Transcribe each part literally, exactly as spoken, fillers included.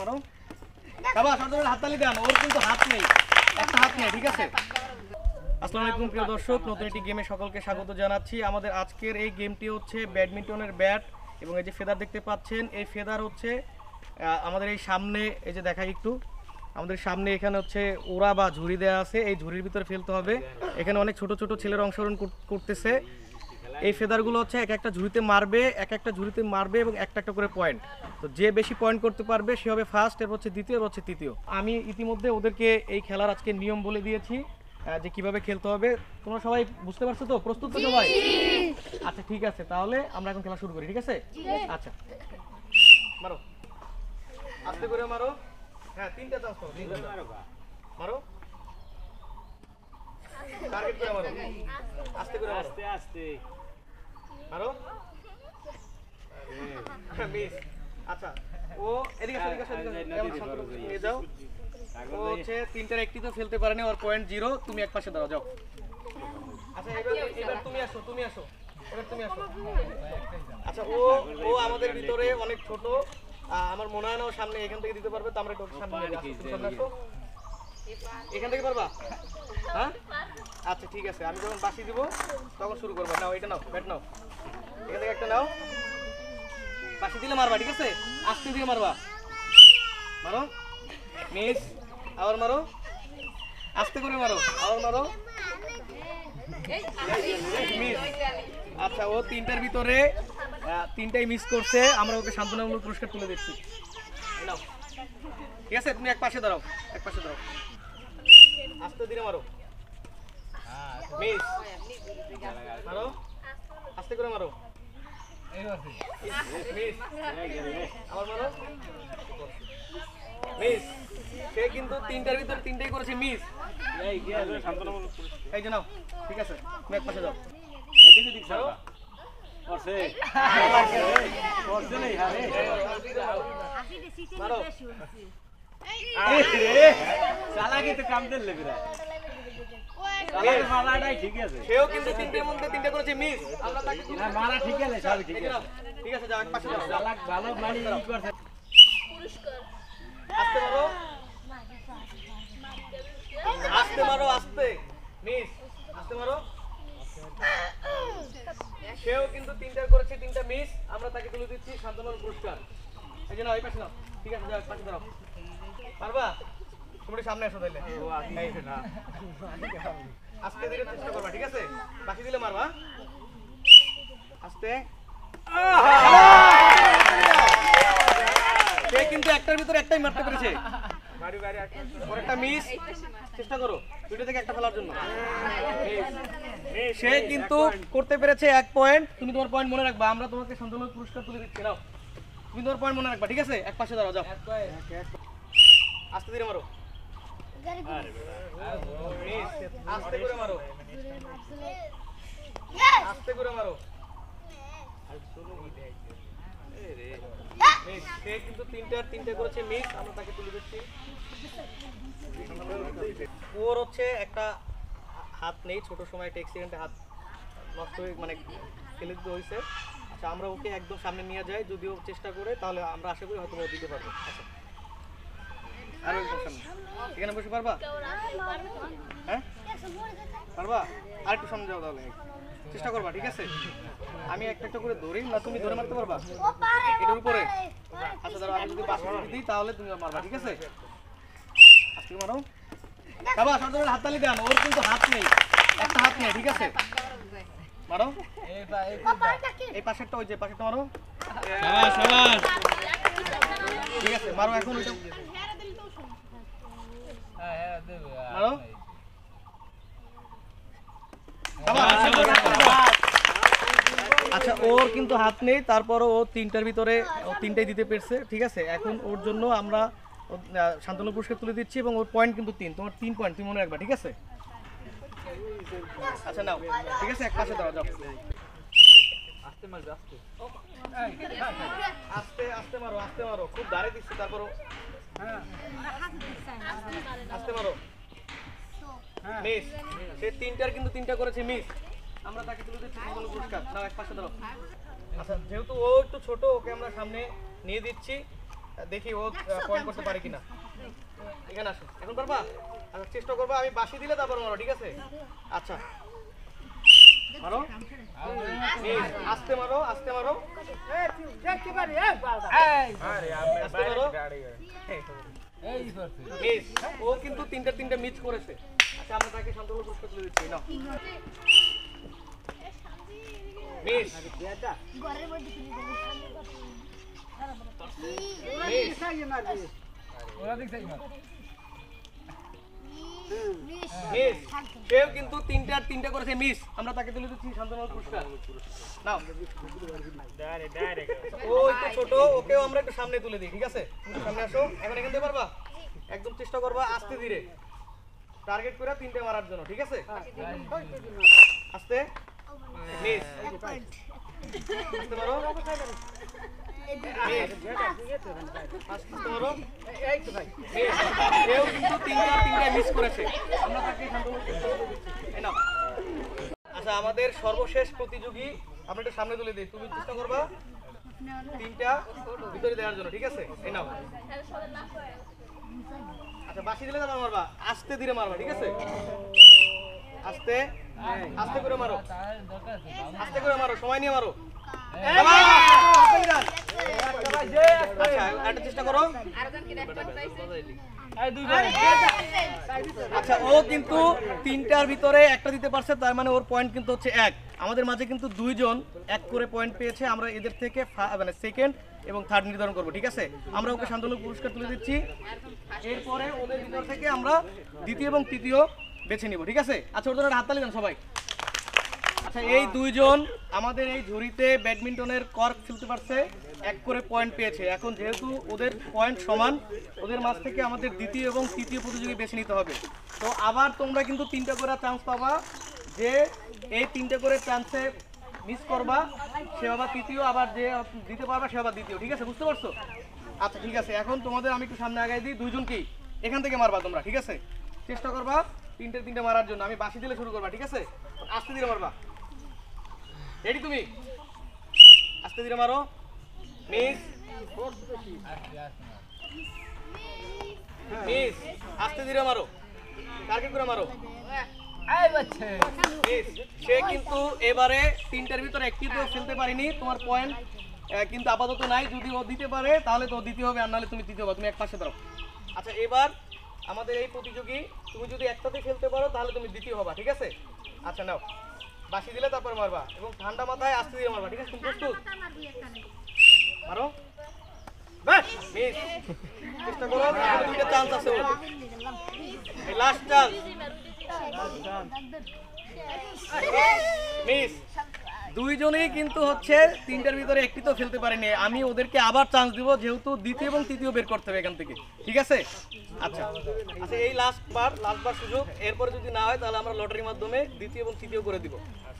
मारो বাবা সরদার হাততালি দেন ওর কিন্তু হাত নেই একটা হাত নেই ঠিক আছে আসসালামু আলাইকুম প্রিয় দর্শক নতুন একটি গেমে সকলকে স্বাগত জানাচ্ছি আমাদের আজকের এই গেমটি হচ্ছে ব্যাডমিন্টনের ব্যাট এবং এই যে ফেদার দেখতে পাচ্ছেন এই ফেদার হচ্ছে আমাদের এই সামনে এই যে দেখাই একটু আমাদের সামনে এখানে হচ্ছে ওরা বা ঝুড়ি দেয়া আছে এই ঝুড়ির ভিতরে ফেলতে হবে এখানে অনেক ছোট ছোট ছেলেরা অংশগ্রহণ করতেছে এই ফেদারগুলো হচ্ছে এক একটা ঝুড়িতে মারবে এক একটা ঝুড়িতে মারবে এবং একটা একটা করে পয়েন্ট তো যে বেশি পয়েন্ট করতে পারবে সে হবে ফার্স্ট এর হচ্ছে দ্বিতীয় এর হচ্ছে তৃতীয় আমি ইতিমধ্যে ওদেরকে এই খেলার আজকে নিয়ম বলে দিয়েছি যে কিভাবে খেলতে হবে তোমরা সবাই বুঝতে পারছো তো প্রস্তুত তো সবাই আচ্ছা ঠিক আছে তাহলে আমরা এখন খেলা শুরু করি ঠিক আছে আচ্ছা মারো আস্তে করে মারো হ্যাঁ তিনটা চান্স পাও তিনটা মারো টার্গেট করে মারো আস্তে করে মারো আস্তে আস্তে মারো মিস আচ্ছা ও এদিকে এদিকে এদিকে এ যাও ও হচ্ছে তিনটার একটি তো ফেলতে পারেনি আর পয়েন্ট জিরো তুমি এক পাশে দাঁড়াও যাও আচ্ছা এবার এবার তুমি আসো তুমি আসো এবার তুমি আসো আচ্ছা ও ও আমাদের ভিতরে অনেক ছোট আমার মনে হয় না ও সামনে এখান থেকে দিতে পারবে তো আমরা ডক সামনে আসো এখান থেকে পারবা হ্যাঁ আচ্ছা ঠিক আছে আমি যখন বাসি দিব তখন শুরু করব নাও এটা নাও ব্যাট নাও এখান থেকে একটা নাও বাসি দিলে মারবা ঠিক আছে আস্তে দিয়ে মারবা মারো মিস আবার মারো আস্তে করে মারো আবার মারো মিস আচ্ছা ও তিনটার ভিতরে তিনটাই মিস করছে আমরা ওকে সান্ত্বনামূলক পুরস্কার তুলে দিচ্ছি নাও ঠিক আছে তুমি এক পাশে দাঁড়াও এক পাশে দাঁড়াও আস্তে ধীরে মারো মিস মারো আস্তে করে মারো মিস আবার মারো মিস সে কিন্তু তিনটার ভিতর তিনটাই করেছে মিস এই যে নাও ঠিক আছে তুমি এক পাশে যাও এদিকে দিক ছাড়ো করছে করছে না আরে হাসি দিছি তিনটা শুনছি এই রে চালাকি তো কাম দেন লেবিরা চালাকি মারাটাই ঠিক আছে সেও কিন্তু তিনটার মধ্যে তিনটা করেছে মিস আমরা তাকে না মারা ঠিক আছে সব ঠিক আছে ঠিক আছে যাও এক পাশে যাও চালাক ভালো মানি ই করছে পুরস্কার আস্তে মারো আস্তে মারো আস্তে মিস আস্তে মারো সেও কিন্তু তিনটা করেছে তিনটা মিস আমরা তাকে তুলে দিচ্ছি সান্ত্বনামূলক পুরস্কার এই যে নাও এই পাশে নাও ঠিক আছে যাও পাশে দাঁড়াও পারবা তুমি সামনে এসো তাহলে ও আগে না আস্তে ধীরে চেষ্টা করবা ঠিক আছে বাকি দিলে মারবা আস্তে সে কিন্তু একটার ভিতরে একটাই মারতে পেরেছে বাড়ি বাড়ি একটা মিস চেষ্টা করো ভিডিও থেকে একটা ফেলার জন্য সে কিন্তু করতে পেরেছে এক পয়েন্ট তুমি তোমার পয়েন্ট মনে রাখবা আমরা তোমাকে সান্ত্বনামূলক পুরস্কার তুলে দিচ্ছি নাও তুমি তোমার পয়েন্ট মনে রাখবা ঠিক আছে এক পাশে দাঁড়াও যাও আস্তে ধীরে মারো আস্তে করে মারো আস্তে করে মারো সে কিন্তু তিনটার তিনটা করেছে মিস আমরা তাকে তুলে দিচ্ছি ওর হচ্ছে একটা হাত নেই ছোট সময় একটা অ্যাক্সিডেন্টে হাত নষ্ট হয়ে মানে ফেলে দিতে হয়েছে আচ্ছা আমরা ওকে একদম সামনে নিয়ে যাই যদিও চেষ্টা করে তাহলে আমরা আশা করি হয়তো দিতে পারবো আচ্ছা আরও একদম সামনে এখানে বসে পারবা হ্যাঁ পারবা আর একটু সামনে যাও তাহলে চেষ্টা করবা ঠিক আছে আমি একটা একটা করে ধরি না তুমি ধরে মারতে পারবা এটার উপরে আচ্ছা ধরো আমি যদি পাশ দিই তাহলে তুমি মারবা ঠিক আছে আজকে মারো বাবা সরদার হাততালি দেন ওর কিন্তু হাত নেই একটা হাত নেই ঠিক আছে মারো এই বা এই পাশেরটা ওই যে পাশেরটা মারো শাবাশ শাবাশ ঠিক আছে মারো এখন ওটা হ্যাঁ দিল তো শুন হ্যাঁ হ্যাঁ দেব মারো আচ্ছা ওর কিন্তু হাত নেই তারপরও ও তিনটার ভিতরে ও তিনটাই দিতে পেরেছে ঠিক আছে এখন ওর জন্য আমরা সান্ত্বনামূলক পুরস্কার তুলে দিচ্ছি এবং ওর পয়েন্ট কিন্তু তিন তোমার তিন পয়েন্ট তুমি মনে রাখবা ঠিক আছে আচ্ছা নাও ঠিক আছে এক পাশে দাঁড়াও যাও আস্তে মারো আস্তে আস্তে আস্তে মারো আস্তে মারো খুব দাঁড়ে দিচ্ছি তারপর হ্যাঁ আস্তে মারো মিস সে তিনটার কিন্তু তিনটা করেছে মিস আমরা তাকে তুলে দিচ্ছি সান্ত্বনামূলক পুরস্কার নাও এক পাশে দাঁড়াও আচ্ছা যেহেতু ও একটু ছোট ওকে আমরা সামনে নিয়ে দিচ্ছি দেখি ও কল করতে পারে কিনা। এখানে আসো, এখন করবা, আমি চেষ্টা করবো, আমি বাসি দিলে তারপর মারো, ঠিক আছে? আচ্ছা মারো, আস্তে মারো, আস্তে মারো, আস্তে মারো। ও কিন্তু তিনটা তিনটা মিস করেছে। আচ্ছা আমরা তাকে সন্তোষ পুরস্কার তুলে দিচ্ছি। না মিস দাদা ঘরের মধ্যে তুলে দেব। মিস সাইয়ে মারবি, ওরা দিক সাইয়ে মার। মিস মিস কেউ কিন্তু তিনটা তিনটা করেছে মিস। আমরা তাকে তুলে দিচ্ছি সন্তোষ পুরস্কার। নাও ডাইরেক্ট ডাইরেক্ট ও একটু ছোট, ওকেও আমরা একটু সামনে তুলে দিই, ঠিক আছে? সামনে আসো, এখন এখান থেকে পারবা, একদম চেষ্টা করবা আস্তে ধীরে টার্গেট করে তিনটা মারার জন্য, ঠিক আছে? আস্তে মিস, আস্তে মারো, আস্তে মারো। এই তো ভাই কেউ কিন্তু তিনটা তিনটা মিস করেছে। আমরা তাকে এই নাও। আচ্ছা আমাদের সর্বশেষ প্রতিযোগী, আমরা একটু সামনে তুলে দিই, তুমি চেষ্টা করবা তিনটা ভিতরে দেওয়ার জন্য, ঠিক আছে? এই নাও। আচ্ছা বাসি দিলে দাদা মারবা, আস্তে ধীরে মারবা, ঠিক আছে? আস্তে আস্তে করে মারো, আস্তে করে মারো, সময় নিয়ে মারো। আচ্ছা চেষ্টা করো। আচ্ছা ও কিন্তু তিনটার ভিতরে একটা দিতে পারছে, তার মানে ওর পয়েন্ট কিন্তু হচ্ছে এক। আমাদের মাঝে কিন্তু দুইজন এক করে পয়েন্ট পেয়েছে, আমরা এদের থেকে মানে সেকেন্ড এবং থার্ড নির্ধারণ করবো, ঠিক আছে? আমরা ওকে শান্তনু পুরস্কার তুলে দিচ্ছি, এরপরে ওদের ভিতর থেকে আমরা দ্বিতীয় এবং তৃতীয় বেছে নিব, ঠিক আছে? আচ্ছা ওর জন্য একটা হাততালি দেন সবাই। আচ্ছা এই দুইজন আমাদের এই ঝুড়িতে ব্যাডমিন্টনের কর্ক খেলতে পারছে, এক করে পয়েন্ট পেয়েছে। এখন যেহেতু ওদের পয়েন্ট সমান, ওদের মাঝ থেকে আমাদের দ্বিতীয় এবং তৃতীয় প্রতিযোগী বেছে নিতে হবে। তো আবার তোমরা কিন্তু তিনটা করে চান্স পাবা, যে এই তিনটা করে চান্সে মিস করবা সে আবার তৃতীয়, আবার যে দিতে পারবা সে আবার দ্বিতীয়, ঠিক আছে? বুঝতে পারছো? আচ্ছা ঠিক আছে, এখন তোমাদের আমি একটু সামনে আগাই দিই। দুইজনকেই এখান থেকে মারবা তোমরা, ঠিক আছে? চেষ্টা করবা তিনটে তিনটে মারার জন্য। আমি বাঁশি দিলে শুরু করবা, ঠিক আছে? আস্তে ধীরে মারবা, রেডি? তুমি আস্তে ধীরে মারো। মিস মিস, আস্তে ধীরে মারো, টার্গেট করে মারো। সে কিন্তু এবারে তিনটার ভিতরে একটি তো খেলতে পারিনি, তোমার পয়েন্ট কিন্তু আপাতত নাই। যদি ও দিতে পারে তাহলে তো দিতে হবে, আর নাহলে তুমি দিতে হবে, তুমি এক পাশে দাঁড়াও। আচ্ছা এবার আমাদের এই প্রতিযোগী, তুমি যদি একটাতে খেলতে পারো তাহলে তুমি দ্বিতীয় হবা, ঠিক আছে? আচ্ছা নাও, বাসি দিলে তারপর মারবা এবং ঠান্ডা মাথায় আস্তে দিয়ে মারবা, ঠিক আছে? তুমি প্রস্তুত? মারো, চেষ্টা করো, দুইটা চান্স আছে, লাস্ট চান্স। মিস, দুইজনেই কিন্তু হচ্ছে তিনটার ভিতরে একটি তো খেলতে পারেনি। আমি ওদেরকে আবার চান্স দিব, যেহেতু দ্বিতীয় এবং তৃতীয় বের করতে হবে এখান থেকে, ঠিক আছে? আচ্ছা আচ্ছা এই লাস্ট বার, লাস্ট বার সুযোগ, এরপরে যদি না হয় তাহলে আমরা লটারির মাধ্যমে দ্বিতীয় এবং তৃতীয় করে দিব,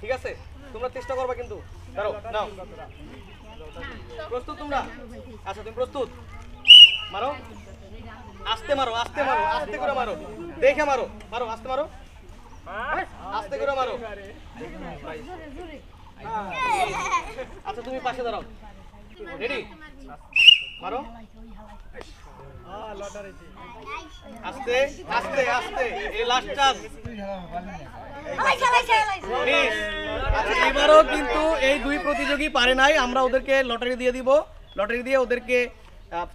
ঠিক আছে? তোমরা চেষ্টা করবা কিন্তু। ধরো, নাও, প্রস্তুত তোমরা? আচ্ছা তুমি প্রস্তুত? মারো, আস্তে মারো, আস্তে মারো, আস্তে করে মারো, দেখে মারো, মারো, আস্তে মারো, আস্তে করে মারো। আচ্ছা তুমি পাশে দাঁড়াও, রেডি? মারো, আস্তে আস্তে আস্তে, এই লাস্ট চান্স। আচ্ছা এবারও কিন্তু এই দুই প্রতিযোগী পারে নাই, আমরা ওদেরকে লটারি দিয়ে দিব, লটারি দিয়ে ওদেরকে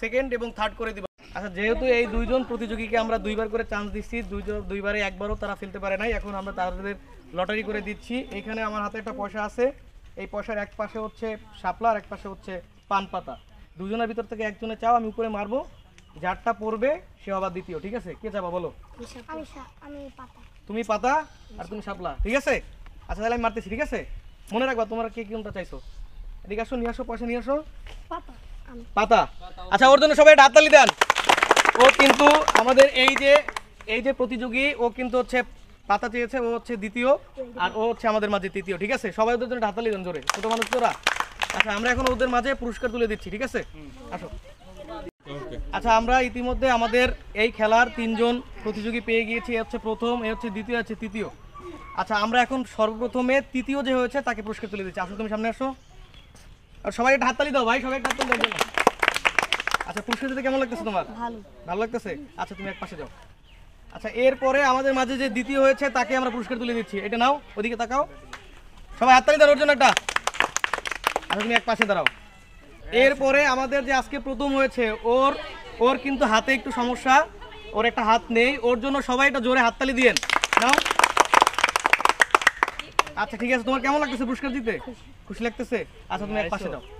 সেকেন্ড এবং থার্ড করে দিব। আচ্ছা যেহেতু এই দুইজন প্রতিযোগীকে আমরা দুইবার করে চান্স দিচ্ছি, দুইজন দুইবারে একবারও তারা ফেলতে পারে নাই, এখন আমরা তাদের লটারি করে দিচ্ছি। এখানে আমার হাতে একটা পয়সা আছে, এই পয়সার এক পাশে হচ্ছে শাপলা আর এক পাশে হচ্ছে পান পাতা। দুজনের ভিতর থেকে একজনে চাও, আমি উপরে মারবো, যারটা পড়বে সে আবার দ্বিতীয়, ঠিক আছে? কে চাবা বলো? তুমি পাতা আর তুমি শাপলা, ঠিক আছে? আচ্ছা তাহলে আমি মারতেছি, ঠিক আছে? মনে রাখবা তোমরা কে কোনটা চাইছো। এদিকে আসো, নিয়ে আসো, পয়সা নিয়ে আসো। পাতা। আচ্ছা ওর জন্য সবাই হাততালি দেন। ও কিন্তু আমাদের এই যে এই যে প্রতিযোগী, ও কিন্তু হচ্ছে পাতা চেয়েছে, ও হচ্ছে দ্বিতীয় আর ও হচ্ছে আমাদের মাঝে তৃতীয়, ঠিক আছে? সবাই ওদের জন্য হাততালি দেন জোরে, ছোট মানুষ তোরা। আচ্ছা আমরা এখন ওদের মাঝে পুরস্কার তুলে দিচ্ছি, ঠিক আছে? আসো। আচ্ছা আমরা ইতিমধ্যে আমাদের এই খেলার তিনজন প্রতিযোগী পেয়ে গিয়েছি। এ হচ্ছে প্রথম, এ হচ্ছে দ্বিতীয়, এ হচ্ছে তৃতীয়। আচ্ছা আমরা এখন সর্বপ্রথমে তৃতীয় যে হয়েছে তাকে পুরস্কার তুলে দিচ্ছি। আসো তুমি সামনে আসো, আর সবাই হাততালি দাও ভাই, সবাই হাততালি দাও। আচ্ছা পুরস্কারটা কেমন লাগতেছে তোমার? ভালো। ভালো লাগতেছে? আচ্ছা তুমি এক পাশে যাও। আচ্ছা এরপরে আমাদের মাঝে যে দ্বিতীয় হয়েছে তাকে আমরা পুরস্কার তুলে দিচ্ছি। এটা নাও, ওদিকে তাকাও, সবাই হাততালি দাও ওর জন্য একটা। আচ্ছা তুমি এক পাশে দাঁড়াও। এরপরে আমাদের যে আজকে প্রথম হয়েছে ওর ওর কিন্তু হাতে একটু সমস্যা, ওর একটা হাত নেই, ওর জন্য সবাই একটা জোরে হাততালি দিয়েন। নাও। আচ্ছা ঠিক আছে, তোমার কেমন লাগতেছে পুরস্কার দিতে? খুশি লাগতেছে? আচ্ছা তুমি এক পাশে দাও।